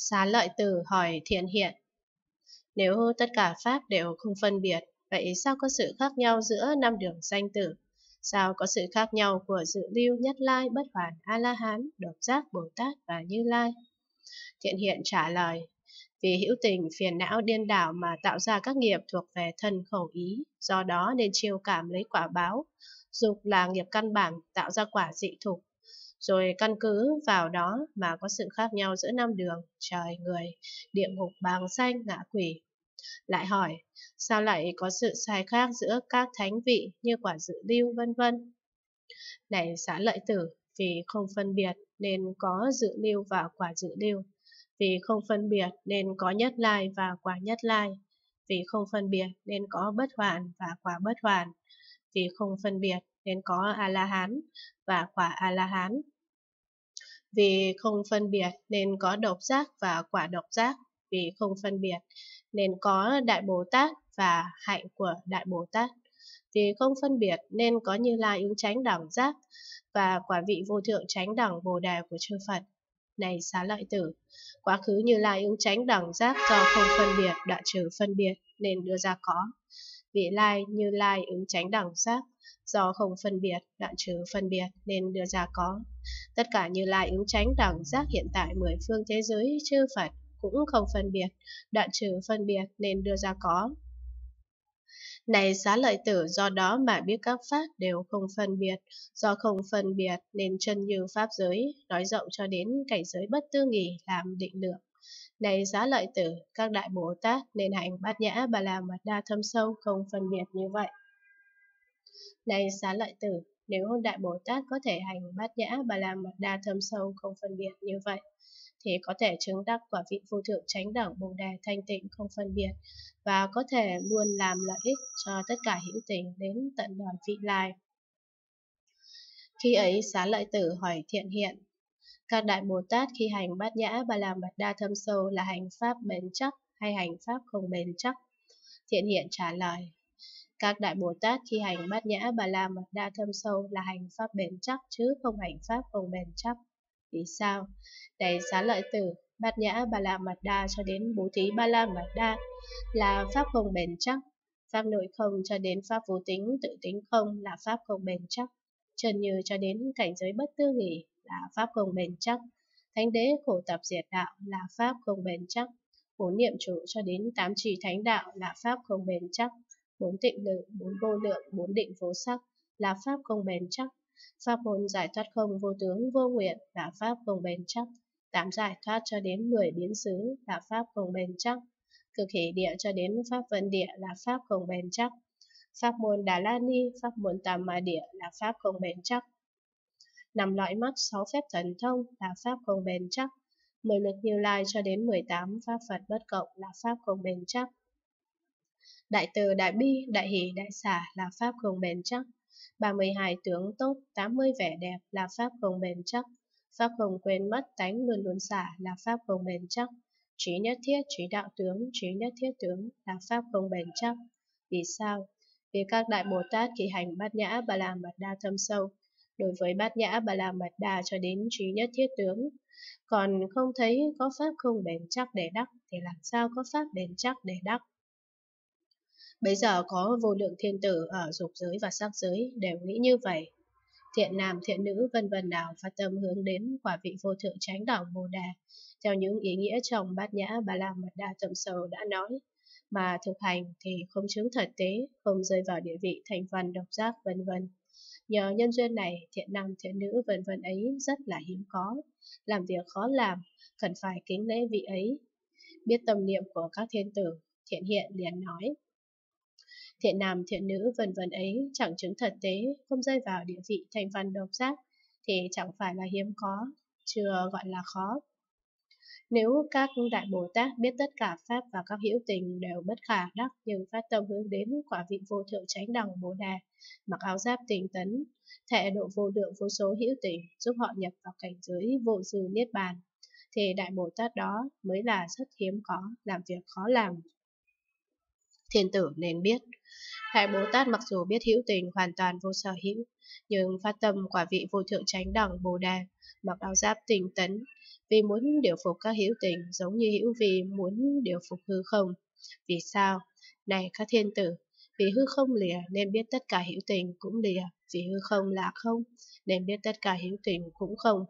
Xá Lợi Tử hỏi Thiện Hiện: Nếu tất cả pháp đều không phân biệt, vậy sao có sự khác nhau giữa năm đường sanh tử? Sao có sự khác nhau của dự lưu Nhất Lai, Bất Hoàn, A-La-Hán, Độc Giác, Bồ-Tát và Như Lai? Thiện Hiện trả lời: Vì hữu tình phiền não điên đảo mà tạo ra các nghiệp thuộc về thân khẩu ý, do đó nên chiêu cảm lấy quả báo. Dục là nghiệp căn bản tạo ra quả dị thục, rồi căn cứ vào đó mà có sự khác nhau giữa năm đường, trời, người, địa ngục, bàng sanh, ngạ quỷ. Lại hỏi: Sao lại có sự sai khác giữa các thánh vị như quả dự lưu vân vân? Này Xá Lợi Tử, vì không phân biệt nên có dự lưu và quả dự lưu. Vì không phân biệt nên có Nhất Lai và quả Nhất Lai. Vì không phân biệt nên có Bất Hoàn và quả Bất Hoàn. Vì không phân biệt nên có A-La-Hán và quả A-La-Hán. Vì không phân biệt nên có Độc Giác và quả Độc Giác. Vì không phân biệt nên có Đại Bồ Tát và hạnh của Đại Bồ Tát. Vì không phân biệt nên có Như Lai ưu chánh đẳng giác và quả vị vô thượng chánh đẳng Bồ Đề của chư Phật. Này Xá Lợi Tử, quá khứ Như Lai ưu chánh đẳng giác do không phân biệt đoạn trừ phân biệt nên đưa ra có. Vị lai Như Lai ưu chánh đẳng giác do không phân biệt đoạn trừ phân biệt nên đưa ra có. Tất cả Như Lai ưu chánh đẳng giác hiện tại mười phương thế giới chư Phật cũng không phân biệt đoạn trừ phân biệt nên đưa ra có. Này Xá Lợi Tử, do đó mà biết các pháp đều không phân biệt, do không phân biệt nên chân như pháp giới, nói rộng cho đến cảnh giới bất tư nghỉ làm định lượng. Này Xá Lợi Tử, các đại Bồ Tát nên hành bát nhã ba la mật đa thâm sâu không phân biệt như vậy. Này Xá Lợi Tử, nếu đại Bồ Tát có thể hành bát nhã ba la mật đa thâm sâu không phân biệt như vậy, thì có thể chứng đắc quả vị vô thượng chánh đẳng Bồ Đề thanh tịnh không phân biệt và có thể luôn làm lợi ích cho tất cả hữu tình đến tận đời vị lai. Khi ấy Xá Lợi Tử hỏi Thiện Hiện: Các đại Bồ Tát khi hành bát nhã ba la mật đa thâm sâu là hành pháp bền chắc hay hành pháp không bền chắc? Thiện Hiện trả lời: Các đại Bồ Tát khi hành bát nhã ba la mật đa thâm sâu là hành pháp bền chắc chứ không hành pháp không bền chắc. Vì sao? Này Xá Lợi Tử, bát nhã ba la mật đa cho đến bố thí ba la mật đa là pháp không bền chắc. Pháp nội không cho đến pháp vô tính tự tính không là pháp không bền chắc. Trần như cho đến cảnh giới bất tư nghỉ là pháp không bền chắc. Thánh đế khổ tập diệt đạo là pháp không bền chắc. Bốn niệm trụ cho đến tám trì thánh đạo là pháp không bền chắc. Bốn tịnh lự, bốn vô lượng, bốn định vô sắc là pháp không bền chắc. Pháp môn giải thoát không vô tướng vô nguyện là pháp không bền chắc. Tám giải thoát cho đến 10 biến xứ là pháp không bền chắc. Cực hỷ địa cho đến pháp vấn địa là pháp không bền chắc. Pháp môn đà la ni, pháp môn tà ma địa là pháp không bền chắc. 5 loại mắt, 6 phép thần thông là pháp không bền chắc. 10 lực Như Lai cho đến 18 pháp Phật bất cộng là pháp không bền chắc. Đại từ, đại bi, đại hỷ, đại xả là pháp không bền chắc. 32 tướng tốt, 80 vẻ đẹp là pháp không bền chắc. Pháp không quên mất tánh luôn luôn xả là pháp không bền chắc. Trí nhất thiết, trí đạo tướng, trí nhất thiết tướng là pháp không bền chắc. Vì sao? Vì các đại Bồ Tát khi hành bát nhã ba la mật đa thâm sâu, đối với bát nhã ba la mật đa cho đến trí nhất thiết tướng, còn không thấy có pháp không bền chắc để đắc, thì làm sao có pháp bền chắc để đắc? Bây giờ có vô lượng thiên tử ở dục giới và sắc giới đều nghĩ như vậy. Thiện nam, thiện nữ vân vân nào phát tâm hướng đến quả vị vô thượng chánh đẳng Bồ Đề theo những ý nghĩa trong bát nhã ba la mật đa thâm sâu đã nói mà thực hành thì không chứng thật tế, không rơi vào địa vị thành văn độc giác vân vân. Nhờ nhân duyên này, thiện nam thiện nữ vân vân ấy rất là hiếm có, làm việc khó làm, cần phải kính lễ vị ấy. Biết tâm niệm của các thiên tử, Thiện Hiện liền nói: Thiện nam thiện nữ vân vân ấy chẳng chứng thật tế, không rơi vào địa vị thành văn độc giác thì chẳng phải là hiếm có, chưa gọi là khó. Nếu các đại Bồ Tát biết tất cả pháp và các hữu tình đều bất khả đắc nhưng phát tâm hướng đến quả vị vô thượng chánh đẳng Bồ Đề, mặc áo giáp tinh tấn, thệ độ vô lượng vô số hữu tình, giúp họ nhập vào cảnh giới vô dư niết bàn, thì đại Bồ Tát đó mới là rất hiếm có, làm việc khó làm. Thiên tử nên biết, đại Bồ Tát mặc dù biết hữu tình hoàn toàn vô sở hữu, nhưng phát tâm quả vị vô thượng chánh đẳng Bồ Đề, mặc áo giáp tinh tấn, vì muốn điều phục các hữu tình giống như hữu vi muốn điều phục hư không. Vì sao? Này các thiên tử, vì hư không lìa nên biết tất cả hữu tình cũng lìa, vì hư không là không nên biết tất cả hữu tình cũng không.